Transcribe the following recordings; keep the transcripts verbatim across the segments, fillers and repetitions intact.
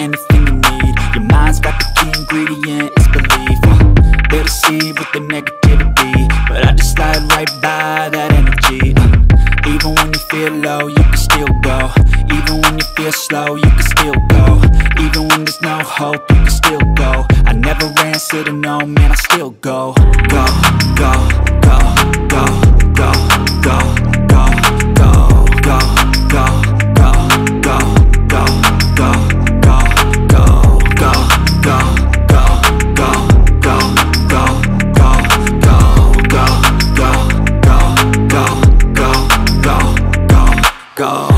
anything you need. Your mind's got the key ingredient, it's belief. uh, They deceive with the negativity, but I just slide right by that energy. uh, Even when you feel low, you can still go. Even when you feel slow, you can still go. Even when there's no hope, you can still go. I never answer to no, man, I still go. Go, go, go, go, go, go, go, go, go, go, go, go, go, go, go, go, go, go, go, go, go, go, go, go, go, go. Go.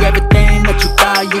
everything that you thought you